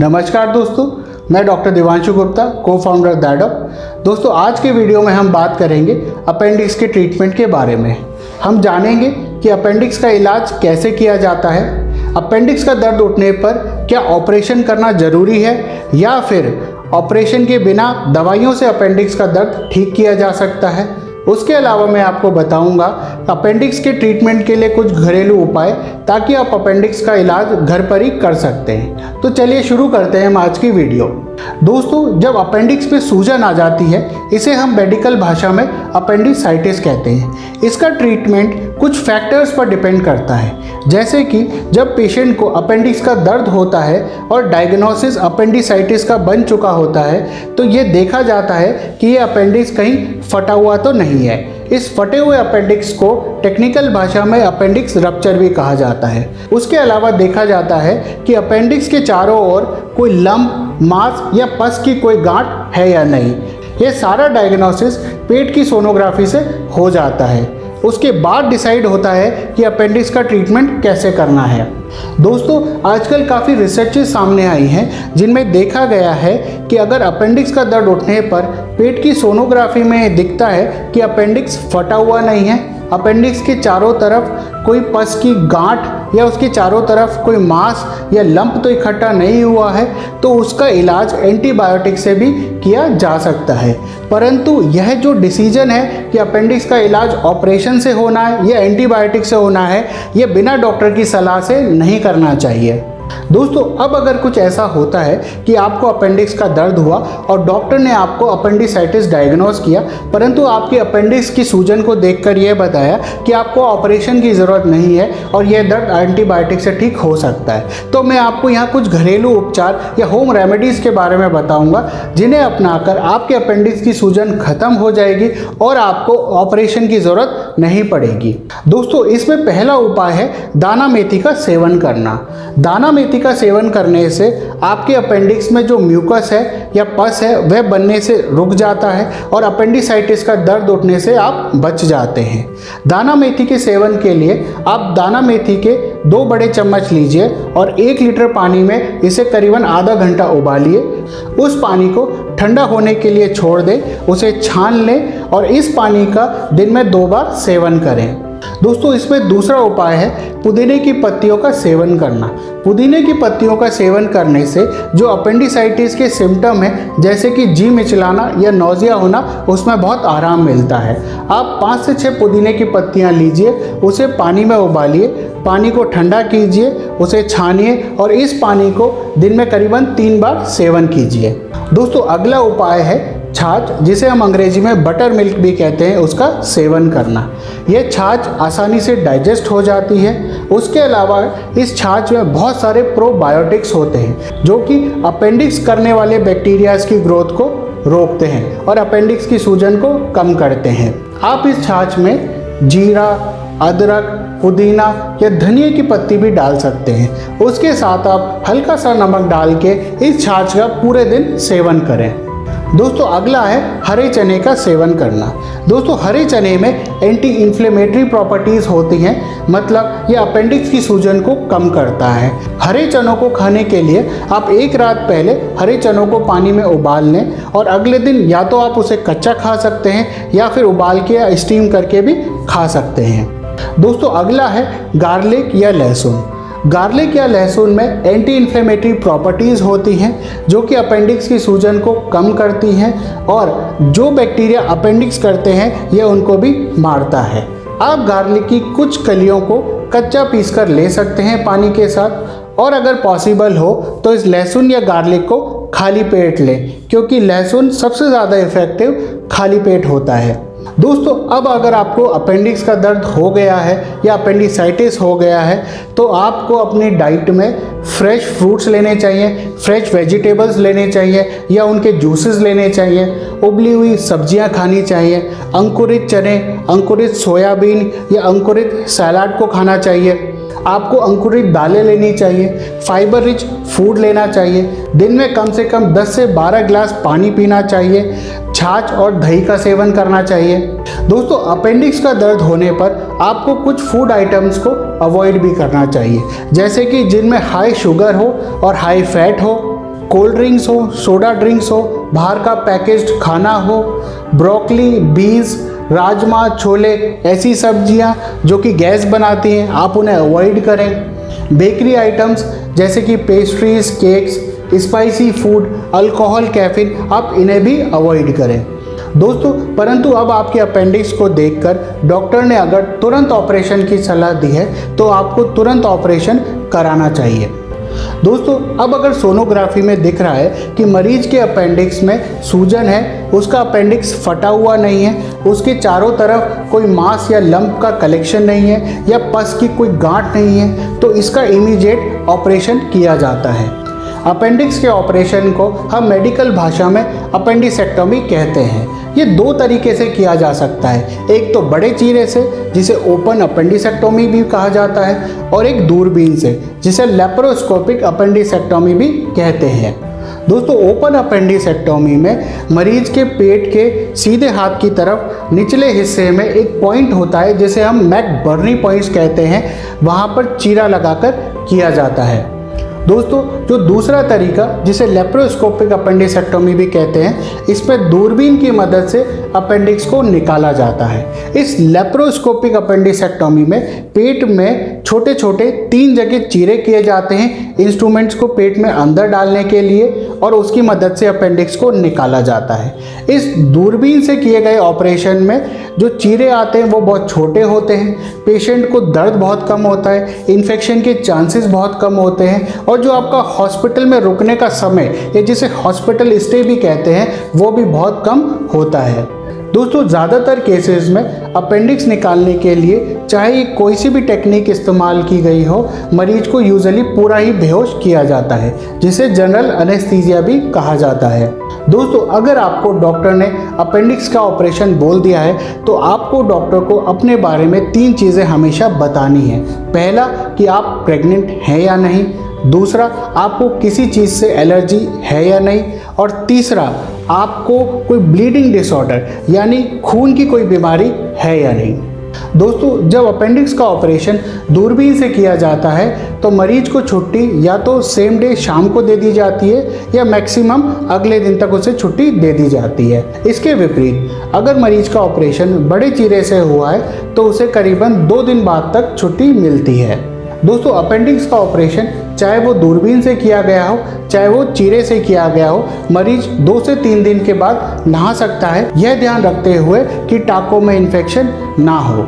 नमस्कार दोस्तों, मैं डॉक्टर दिवांशु गुप्ता, को फाउंडर ThyDoc। दोस्तों, आज के वीडियो में हम बात करेंगे अपेंडिक्स के ट्रीटमेंट के बारे में। हम जानेंगे कि अपेंडिक्स का इलाज कैसे किया जाता है, अपेंडिक्स का दर्द उठने पर क्या ऑपरेशन करना ज़रूरी है या फिर ऑपरेशन के बिना दवाइयों से अपेंडिक्स का दर्द ठीक किया जा सकता है। उसके अलावा मैं आपको बताऊंगा अपेंडिक्स के ट्रीटमेंट के लिए कुछ घरेलू उपाय, ताकि आप अपेंडिक्स का इलाज घर पर ही कर सकते हैं। तो चलिए शुरू करते हैं हम आज की वीडियो। दोस्तों, जब अपेंडिक्स में सूजन आ जाती है, इसे हम मेडिकल भाषा में अपेंडिसाइटिस कहते हैं। इसका ट्रीटमेंट कुछ फैक्टर्स पर डिपेंड करता है, जैसे कि जब पेशेंट को अपेंडिक्स का दर्द होता है और डायग्नोसिस अपेंडिसाइटिस का बन चुका होता है, तो ये देखा जाता है कि ये अपेंडिक्स कहीं फटा हुआ तो नहीं है। इस फटे हुए अपेंडिक्स को टेक्निकल भाषा में अपेंडिक्स रप्चर भी कहा जाता है। उसके अलावा देखा जाता है कि अपेंडिक्स के चारों ओर कोई लंप, मांस या पस की कोई गांठ है या नहीं। ये सारा डायग्नोसिस पेट की सोनोग्राफी से हो जाता है। उसके बाद डिसाइड होता है कि अपेंडिक्स का ट्रीटमेंट कैसे करना है। दोस्तों, आजकल काफ़ी रिसर्चेस सामने आई हैं जिनमें देखा गया है कि अगर अपेंडिक्स का दर्द उठने पर पेट की सोनोग्राफी में दिखता है कि अपेंडिक्स फटा हुआ नहीं है, अपेंडिक्स के चारों तरफ कोई पस की गांठ या उसके चारों तरफ कोई मांस या लंप तो इकट्ठा नहीं हुआ है, तो उसका इलाज एंटीबायोटिक से भी किया जा सकता है। परंतु यह जो डिसीजन है कि अपेंडिक्स का इलाज ऑपरेशन से होना है या एंटीबायोटिक से होना है, यह बिना डॉक्टर की सलाह से नहीं करना चाहिए। दोस्तों, अब अगर कुछ ऐसा होता है कि आपको अपेंडिक्स का दर्द हुआ और डॉक्टर ने आपको अपेंडिसाइटिस डायग्नोस किया, परंतु आपके अपेंडिक्स की सूजन को देखकर यह बताया कि आपको ऑपरेशन की ज़रूरत नहीं है और यह दर्द एंटीबायोटिक से ठीक हो सकता है, तो मैं आपको यहाँ कुछ घरेलू उपचार या होम रेमेडीज़ के बारे में बताऊँगा, जिन्हें अपनाकर आपके अपेंडिक्स की सूजन खत्म हो जाएगी और आपको ऑपरेशन की ज़रूरत नहीं पड़ेगी। दोस्तों, इसमें पहला उपाय है दाना मेथी का सेवन करना। दाना मेथी का सेवन करने से आपके अपेंडिक्स में जो म्यूकस है या पस है वह बनने से रुक जाता है और अपेंडिसाइटिस का दर्द उठने से आप बच जाते हैं। दाना मेथी के सेवन के लिए आप दाना मेथी के 2 बड़े चम्मच लीजिए और 1 लीटर पानी में इसे करीबन आधा घंटा उबालिए। उस पानी को ठंडा होने के लिए छोड़ दें, उसे छान लें और इस पानी का दिन में 2 बार सेवन करें। दोस्तों, इसमें दूसरा उपाय है पुदीने की पत्तियों का सेवन करना। पुदीने की पत्तियों का सेवन करने से जो अपेंडिसाइटिस के सिम्टम हैं, जैसे कि जी मिचलाना या नौजिया होना, उसमें बहुत आराम मिलता है। आप 5 से 6 पुदीने की पत्तियां लीजिए, उसे पानी में उबालिए, पानी को ठंडा कीजिए, उसे छानिए और इस पानी को दिन में करीबन 3 बार सेवन कीजिए। दोस्तों, अगला उपाय है छाछ, जिसे हम अंग्रेजी में बटर मिल्क भी कहते हैं, उसका सेवन करना। यह छाछ आसानी से डाइजेस्ट हो जाती है। उसके अलावा इस छाछ में बहुत सारे प्रोबायोटिक्स होते हैं, जो कि अपेंडिक्स करने वाले बैक्टीरियाज की ग्रोथ को रोकते हैं और अपेंडिक्स की सूजन को कम करते हैं। आप इस छाछ में जीरा, अदरक, पुदीना या धनिया की पत्ती भी डाल सकते हैं। उसके साथ आप हल्का सा नमक डाल के इस छाछ का पूरे दिन सेवन करें। दोस्तों, अगला है हरे चने का सेवन करना। दोस्तों, हरे चने में एंटी इन्फ्लेमेटरी प्रॉपर्टीज़ होती हैं, मतलब ये अपेंडिक्स की सूजन को कम करता है। हरे चनों को खाने के लिए आप 1 रात पहले हरे चनों को पानी में उबाल लें और अगले दिन या तो आप उसे कच्चा खा सकते हैं या फिर उबाल के या स्टीम करके भी खा सकते हैं। दोस्तों, अगला है गार्लिक या लहसुन। गार्लिक या लहसुन में एंटी इन्फ्लेमेटरी प्रॉपर्टीज़ होती हैं, जो कि अपेंडिक्स की सूजन को कम करती हैं और जो बैक्टीरिया अपेंडिक्स करते हैं यह उनको भी मारता है। आप गार्लिक की कुछ कलियों को कच्चा पीसकर ले सकते हैं पानी के साथ, और अगर पॉसिबल हो तो इस लहसुन या गार्लिक को खाली पेट लें, क्योंकि लहसुन सबसे ज़्यादा इफेक्टिव खाली पेट होता है। दोस्तों, अब अगर आपको अपेंडिक्स का दर्द हो गया है या अपेंडिसाइटिस हो गया है, तो आपको अपनी डाइट में फ्रेश फ्रूट्स लेने चाहिए, फ्रेश वेजिटेबल्स लेने चाहिए या उनके जूसेस लेने चाहिए, उबली हुई सब्जियां खानी चाहिए, अंकुरित चने, अंकुरित सोयाबीन या अंकुरित सलाद को खाना चाहिए। आपको अंकुरित दालें लेनी चाहिए, फाइबर रिच फूड लेना चाहिए, दिन में कम से कम 10 से 12 ग्लास पानी पीना चाहिए, छाछ और दही का सेवन करना चाहिए। दोस्तों, अपेंडिक्स का दर्द होने पर आपको कुछ फूड आइटम्स को अवॉइड भी करना चाहिए, जैसे कि जिनमें हाई शुगर हो और हाई फैट हो, कोल्ड ड्रिंक्स हो, सोडा ड्रिंक्स हो, बाहर का पैकेज्ड खाना हो, ब्रोकली, बीन्स, राजमा, छोले, ऐसी सब्जियां जो कि गैस बनाती हैं आप उन्हें अवॉइड करें। बेकरी आइटम्स जैसे कि pastries, cakes, spicy food, alcohol, caffeine, आप इन्हें भी अवॉइड करें दोस्तों। परंतु अब आपके अपेंडिक्स को देखकर डॉक्टर ने अगर तुरंत ऑपरेशन की सलाह दी है तो आपको तुरंत ऑपरेशन कराना चाहिए दोस्तों। अब अगर सोनोग्राफी में दिख रहा है कि मरीज के अपेंडिक्स में सूजन है, उसका अपेंडिक्स फटा हुआ नहीं है, उसके चारों तरफ कोई मांस या लंप का कलेक्शन नहीं है या पस की कोई गांठ नहीं है, तो इसका इमीडिएट ऑपरेशन किया जाता है। अपेंडिक्स के ऑपरेशन को हम मेडिकल भाषा में अपेंडिसेक्टोमी कहते हैं। ये दो तरीके से किया जा सकता है, एक तो बड़े चीरे से जिसे ओपन अपेंडिसेक्टोमी भी कहा जाता है और एक दूरबीन से जिसे लैप्रोस्कोपिक अपेंडिसेक्टोमी भी कहते हैं दोस्तों। ओपन अपेंडिसेक्टोमी में मरीज के पेट के सीधे हाथ की तरफ निचले हिस्से में एक पॉइंट होता है जिसे हम मैकबर्नी पॉइंट्स कहते हैं, वहाँ पर चीरा लगाकर किया जाता है दोस्तों। जो दूसरा तरीका जिसे लेप्रोस्कोपिक अपेंडिसेक्टोमी भी कहते हैं, इसमें दूरबीन की मदद से अपेंडिक्स को निकाला जाता है। इस लेप्रोस्कोपिक अपेंडिसेक्टोमी में पेट में छोटे छोटे 3 जगह चीरे किए जाते हैं इंस्ट्रूमेंट्स को पेट में अंदर डालने के लिए, और उसकी मदद से अपेंडिक्स को निकाला जाता है। इस दूरबीन से किए गए ऑपरेशन में जो चीरे आते हैं वो बहुत छोटे होते हैं, पेशेंट को दर्द बहुत कम होता है, इन्फेक्शन के चांसेस बहुत कम होते हैं, और जो आपका हॉस्पिटल में रुकने का समय या जिसे हॉस्पिटल स्टे भी कहते हैं वो भी बहुत कम होता है दोस्तों। ज़्यादातर केसेस में अपेंडिक्स निकालने के लिए चाहे कोई सी भी टेक्निक इस्तेमाल की गई हो, मरीज को यूजुअली पूरा ही बेहोश किया जाता है, जिसे जनरल एनेस्थीसिया भी कहा जाता है दोस्तों। अगर आपको डॉक्टर ने अपेंडिक्स का ऑपरेशन बोल दिया है तो आपको डॉक्टर को अपने बारे में 3 चीज़ें हमेशा बतानी है। पहला कि आप प्रेग्नेंट हैं या नहीं, दूसरा आपको किसी चीज़ से एलर्जी है या नहीं, और तीसरा आपको कोई ब्लीडिंग डिसऑर्डर यानी खून की कोई बीमारी है या नहीं दोस्तों। जब अपेंडिक्स का ऑपरेशन दूरबीन से किया जाता है तो मरीज को छुट्टी या तो सेम डे शाम को दे दी जाती है या मैक्सिमम अगले दिन तक उसे छुट्टी दे दी जाती है। इसके विपरीत अगर मरीज का ऑपरेशन बड़े चीरे से हुआ है तो उसे करीबन 2 दिन बाद तक छुट्टी मिलती है दोस्तों। अपेंडिक्स का ऑपरेशन चाहे वो दूरबीन से किया गया हो चाहे वो चीरे से किया गया हो, मरीज 2 से 3 दिन के बाद नहा सकता है, यह ध्यान रखते हुए कि टाँकों में इन्फेक्शन ना हो।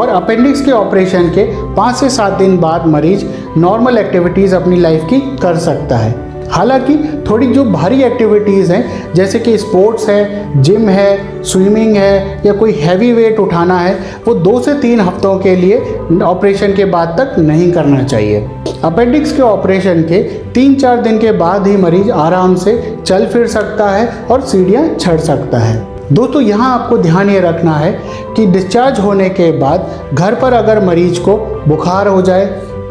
और अपेंडिक्स के ऑपरेशन के 5 से 7 दिन बाद मरीज नॉर्मल एक्टिविटीज़ अपनी लाइफ की कर सकता है। हालांकि थोड़ी जो भारी एक्टिविटीज़ हैं जैसे कि स्पोर्ट्स है, जिम है, स्विमिंग है या कोई हैवी वेट उठाना है, वो 2 से 3 हफ्तों के लिए ऑपरेशन के बाद तक नहीं करना चाहिए। अपेंडिक्स के ऑपरेशन के 3-4 दिन के बाद ही मरीज आराम से चल फिर सकता है और सीढ़ियाँ चढ़ सकता है दोस्तों। यहाँ आपको ध्यान ये रखना है कि डिस्चार्ज होने के बाद घर पर अगर मरीज को बुखार हो जाए,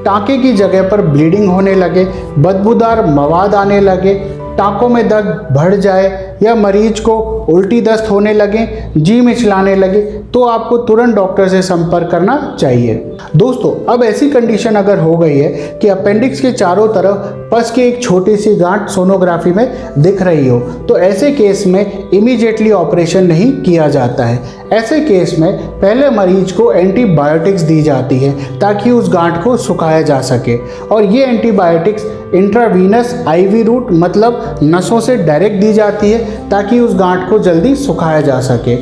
टाँके की जगह पर ब्लीडिंग होने लगे, बदबूदार मवाद आने लगे, टाँकों में दर्द बढ़ जाए या मरीज को उल्टी दस्त होने लगे, जी मिचलाने लगे, तो आपको तुरंत डॉक्टर से संपर्क करना चाहिए दोस्तों। अब ऐसी कंडीशन अगर हो गई है कि अपेंडिक्स के चारों तरफ पस की एक छोटी सी गांठ सोनोग्राफी में दिख रही हो, तो ऐसे केस में इमीडिएटली ऑपरेशन नहीं किया जाता है। ऐसे केस में पहले मरीज को एंटीबायोटिक्स दी जाती है ताकि उस गांठ को सुखाया जा सके, और ये एंटीबायोटिक्स इंट्रावीनस आईवी रूट मतलब नसों से डायरेक्ट दी जाती है ताकि उस गांठ को जल्दी सुखाया जा सके,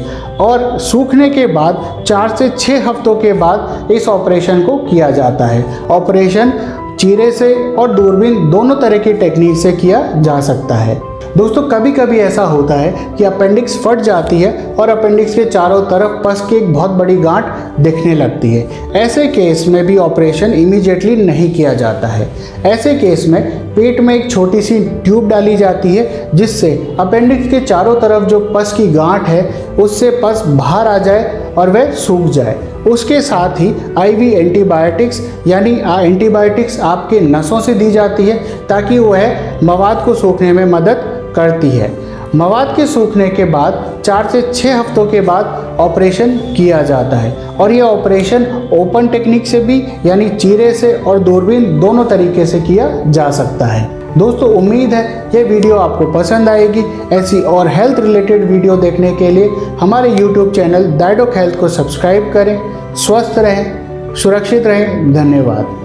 और सूखने के बाद 4 से 6 हफ्तों के बाद इस ऑपरेशन को किया जाता है। ऑपरेशन चीरे से और दूरबीन दोनों तरह की टेक्निक से किया जा सकता है दोस्तों। कभी कभी ऐसा होता है कि अपेंडिक्स फट जाती है और अपेंडिक्स के चारों तरफ पस की एक बहुत बड़ी गांठ दिखने लगती है, ऐसे केस में भी ऑपरेशन इमीडिएटली नहीं किया जाता है। ऐसे केस में पेट में एक छोटी सी ट्यूब डाली जाती है जिससे अपेंडिक्स के चारों तरफ जो पस की गांठ है उससे पस बाहर आ जाए और वह सूख जाए। उसके साथ ही आईवी एंटीबायोटिक्स यानी एंटीबायोटिक्स आपके नसों से दी जाती है ताकि वह मवाद को सूखने में मदद करती है। मवाद के सूखने के बाद 4 से 6 हफ्तों के बाद ऑपरेशन किया जाता है, और यह ऑपरेशन ओपन टेक्निक से भी यानी चीरे से और दूरबीन दोनों तरीके से किया जा सकता है। दोस्तों उम्मीद है ये वीडियो आपको पसंद आएगी। ऐसी और हेल्थ रिलेटेड वीडियो देखने के लिए हमारे यूट्यूब चैनल ThyDoc हेल्थ को सब्सक्राइब करें। स्वस्थ रहें, सुरक्षित रहें। धन्यवाद।